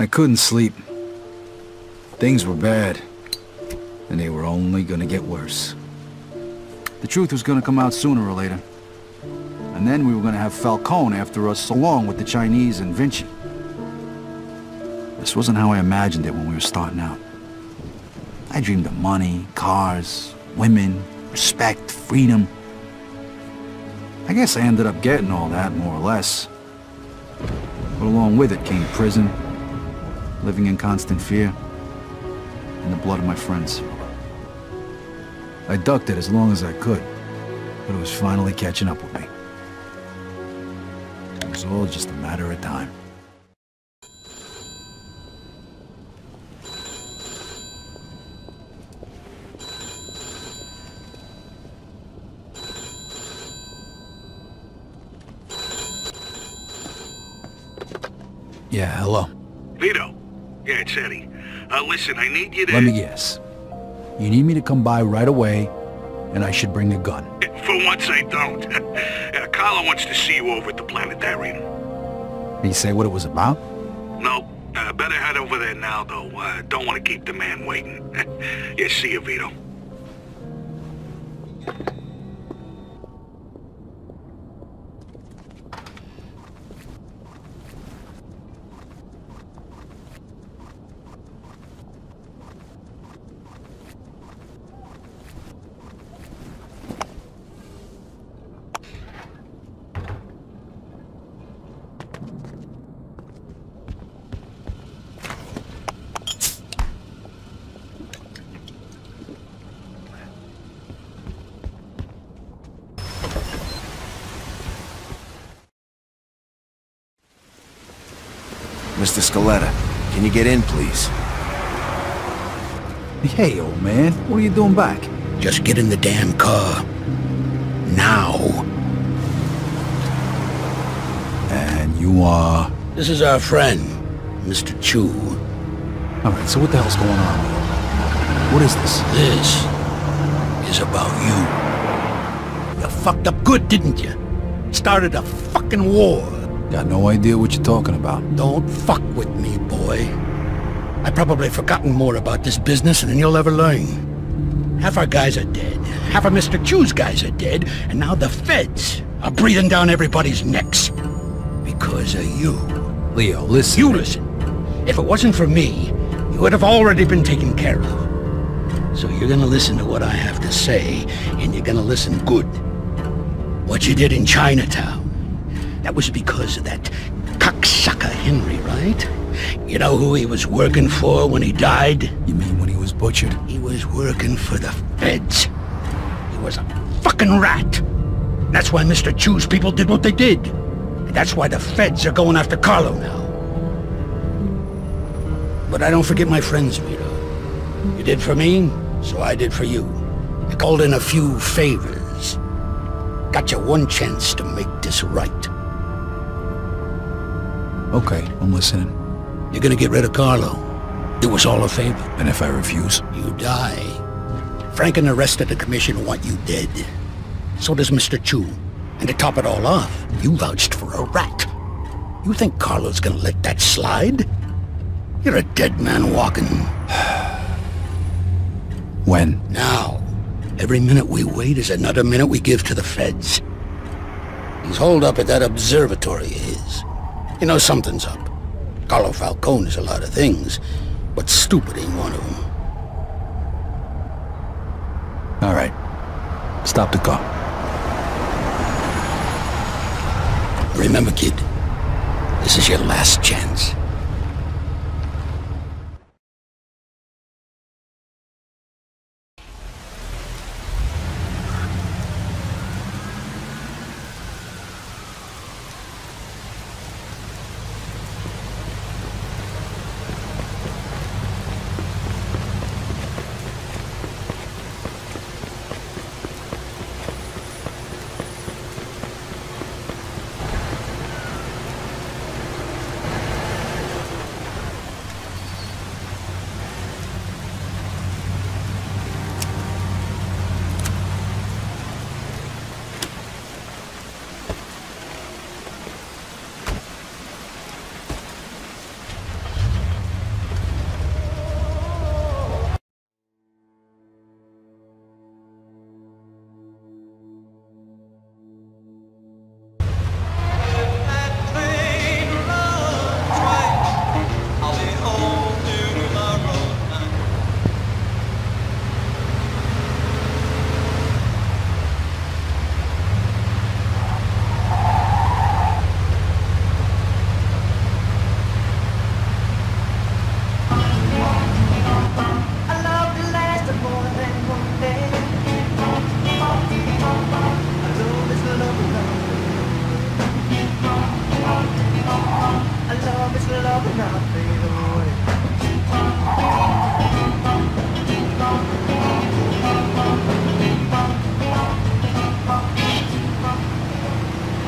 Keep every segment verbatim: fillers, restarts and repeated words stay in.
I couldn't sleep. Things were bad, and they were only gonna get worse. The truth was gonna come out sooner or later. And then we were gonna have Falcone after us, along with the Chinese and Vinci. This wasn't how I imagined it when we were starting out. I dreamed of money, cars, women, respect, freedom. I guess I ended up getting all that, more or less. But along with it came prison, living in constant fear, and the blood of my friends. I ducked it as long as I could, but it was finally catching up with me. It was all just a matter of time. Yeah, hello. Vito. Yeah, it's Eddie. Uh, listen, I need you to... Let me guess. You need me to come by right away, and I should bring a gun. For once, I don't. Yeah, Carlo wants to see you over at the Planetarium. Did he say what it was about? No. Uh, better head over there now, though. Uh, don't want to keep the man waiting. Yeah, see you, Vito. Mister Scaletta, can you get in, please? Hey, old man. What are you doing back? Just get in the damn car. Now. And you are? This is our friend, Mister Chu. Alright, so what the hell's going on? What is this? This is about you. You fucked up good, didn't you? Started a fucking war. Got no idea what you're talking about. Don't fuck with me, boy. I've probably forgotten more about this business than you'll ever learn. Half our guys are dead. Half of Mister Chu's guys are dead. And now the feds are breathing down everybody's necks. Because of you. Leo, listen. You listen. If it wasn't for me, you would have already been taken care of. So you're gonna listen to what I have to say, and you're gonna listen good. What you did in Chinatown. That was because of that cocksucker Henry, right? You know who he was working for when he died? You mean when he was butchered? He was working for the feds. He was a fucking rat. That's why Mister Chu's people did what they did. And that's why the feds are going after Carlo now. But I don't forget my friends, Vito. You did for me, so I did for you. I called in a few favors. Got you one chance to make this right. Okay, I'm listening. You're gonna get rid of Carlo. Do us all a favor. And if I refuse? You die. Frank and the rest of the commission want you dead. So does Mister Chu. And to top it all off, you vouched for a rat. You think Carlo's gonna let that slide? You're a dead man walking. When? Now. Every minute we wait is another minute we give to the feds. He's holed up at that observatory of his. You know something's up. Carlo Falcone is a lot of things, but stupid ain't one of them. All right. Stop the car. Remember, kid, this is your last chance.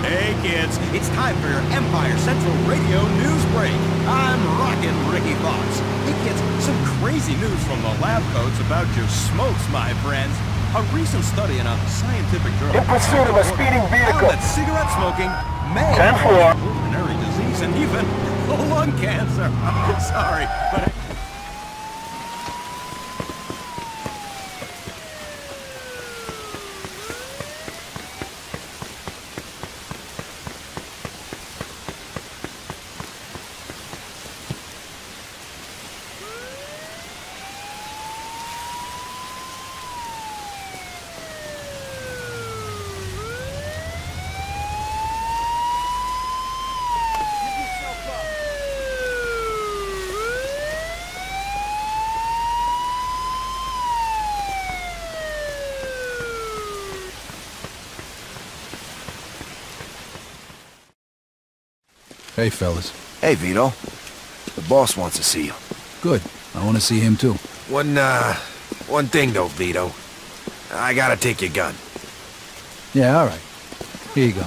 Hey kids, it's time for your Empire Central Radio news break. I'm rockin' Ricky Fox. Hey kids, some crazy news from the lab coats about your smokes, my friends. A recent study in a scientific journal in pursuit of a speeding vehicle found that cigarette smoking may cause pulmonary disease and even lung cancer. I'm sorry, but. Hey, fellas. Hey, Vito. The boss wants to see you. Good. I want to see him, too. One, uh... one thing, though, Vito. I gotta take your gun. Yeah, all right. Here you go.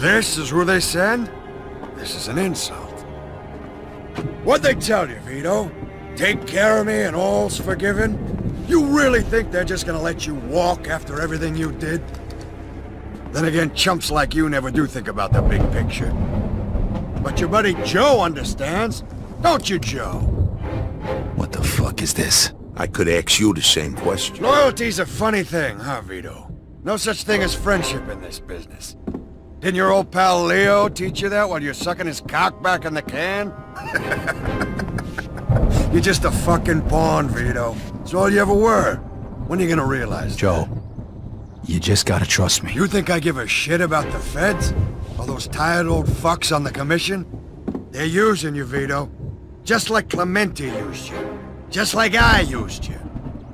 This is who they send? This is an insult. What'd they tell you, Vito? Take care of me and all's forgiven? You really think they're just gonna let you walk after everything you did? Then again, chumps like you never do think about the big picture. But your buddy Joe understands, don't you, Joe? What the fuck is this? I could ask you the same question. Loyalty's a funny thing, huh, Vito? No such thing as friendship in this business. Didn't your old pal Leo teach you that while you're sucking his cock back in the can? You're just a fucking pawn, Vito. It's all you ever were. When are you gonna realize Joe, that? You just gotta trust me. You think I give a shit about the feds? All those tired old fucks on the commission? They're using you, Vito. Just like Clemente used you. Just like I used you.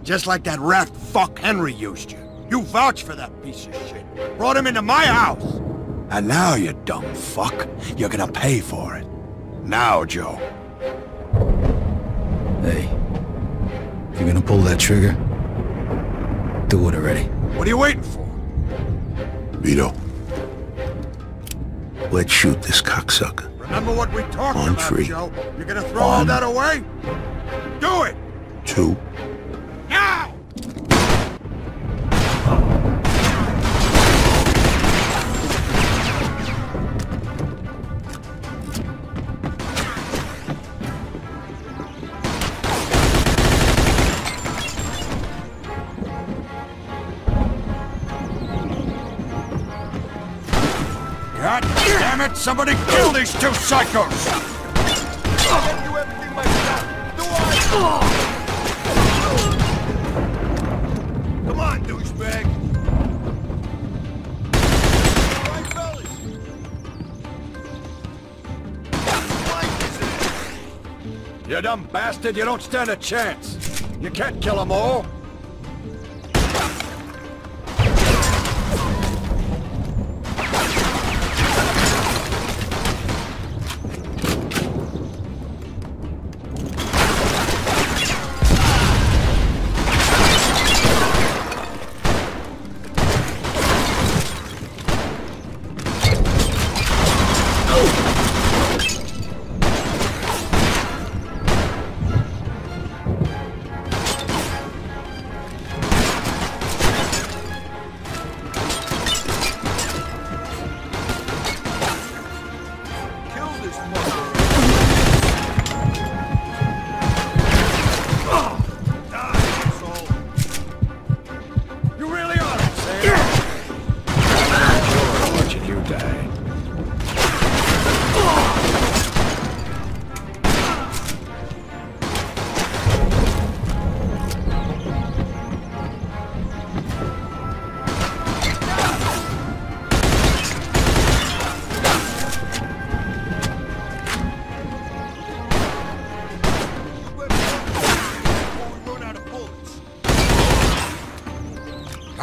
Just like that rat fuck Henry used you. You vouched for that piece of shit. Brought him into my house. And now, you dumb fuck, you're gonna pay for it. Now, Joe. Hey, if you're gonna pull that trigger, do it already. What are you waiting for? Vito. Let's shoot this cocksucker. Remember what we talked on about, three. Joe? You're gonna throw One. all that away? Do it! Two. Now! God damn it! Somebody kill these two psychos! I can do everything myself! Do I? Come on, douchebag! All right, fellas! You dumb bastard, you don't stand a chance! You can't kill them all! Come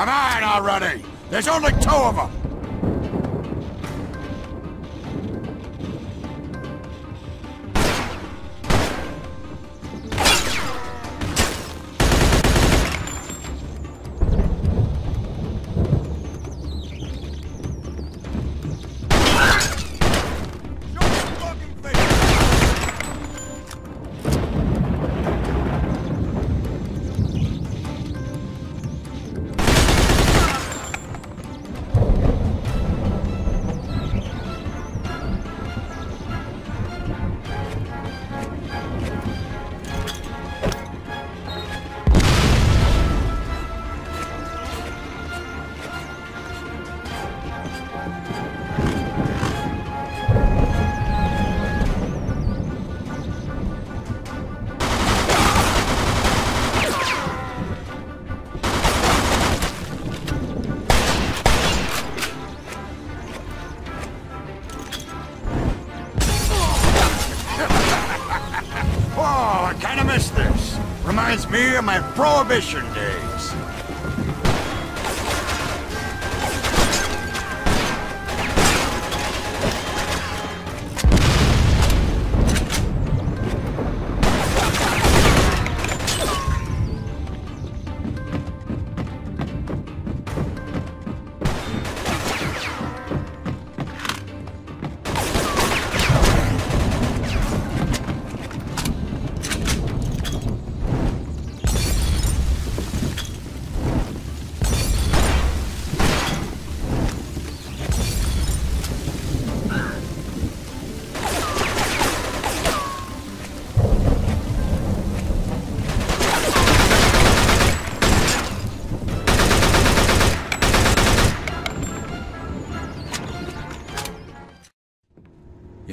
on already! There's only two of them! Reminds me of my Prohibition days.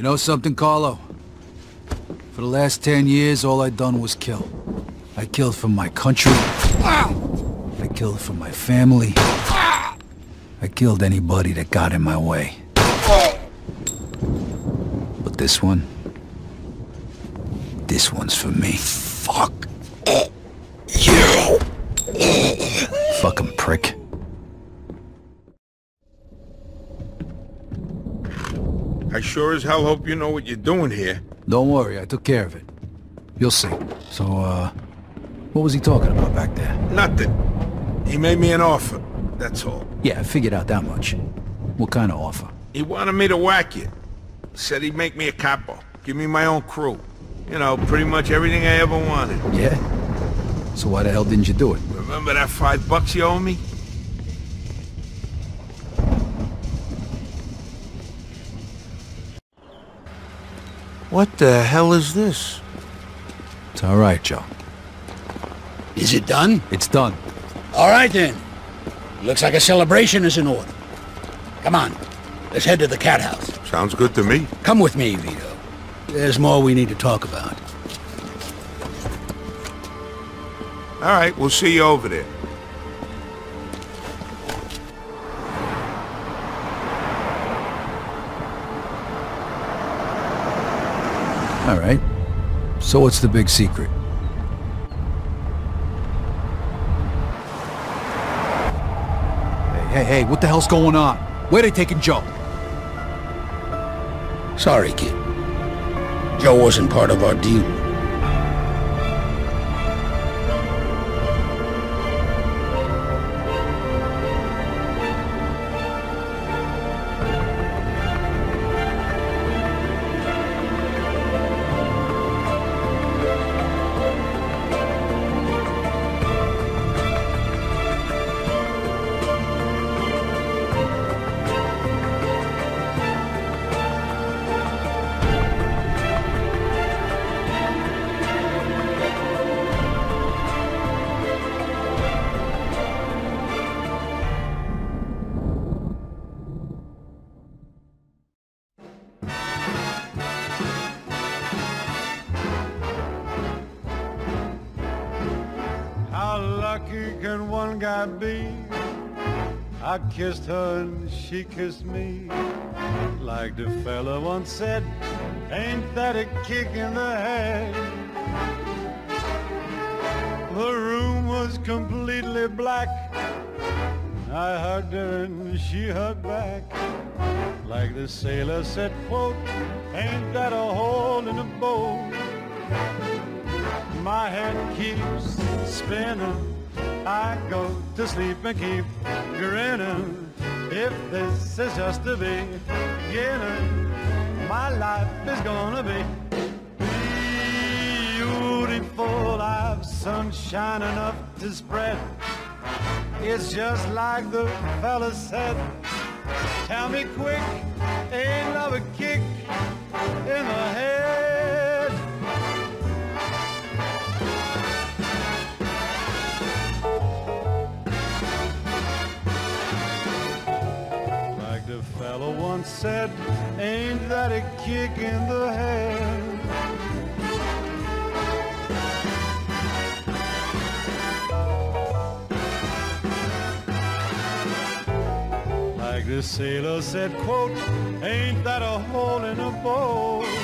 You know something, Carlo? For the last ten years, all I done was kill. I killed for my country. I killed for my family. I killed anybody that got in my way. But this one... this one's for me. Fuck you! Fucking prick. I sure as hell hope you know what you're doing here. Don't worry, I took care of it. You'll see. So, uh, what was he talking about back there? Nothing. He made me an offer, that's all. Yeah, I figured out that much. What kind of offer? He wanted me to whack you. Said he'd make me a capo. Give me my own crew. You know, pretty much everything I ever wanted. Yeah? So why the hell didn't you do it? Remember that five bucks you owe me? What the hell is this? It's all right, Joe. Is it done? It's done. All right, then. Looks like a celebration is in order. Come on. Let's head to the cat house. Sounds good to me. Come with me, Vito. There's more we need to talk about. All right, we'll see you over there. All right. So what's the big secret? Hey, hey, hey, what the hell's going on? Where are they taking Joe? Sorry, kid. Joe wasn't part of our deal. I kissed her and she kissed me. Like the fella once said, ain't that a kick in the head? The room was completely black. I hugged her and she hugged back. Like the sailor said, quote, ain't that a hole in the boat? My head keeps spinning. I go to sleep and keep grinning. If this is just the beginning, my life is gonna be beautiful. I've sunshine enough to spread. It's just like the fella said. Tell me quick, ain't love a kick in the head? Fellow once said, ain't that a kick in the head? Like the sailor said, quote, ain't that a hole in a boat?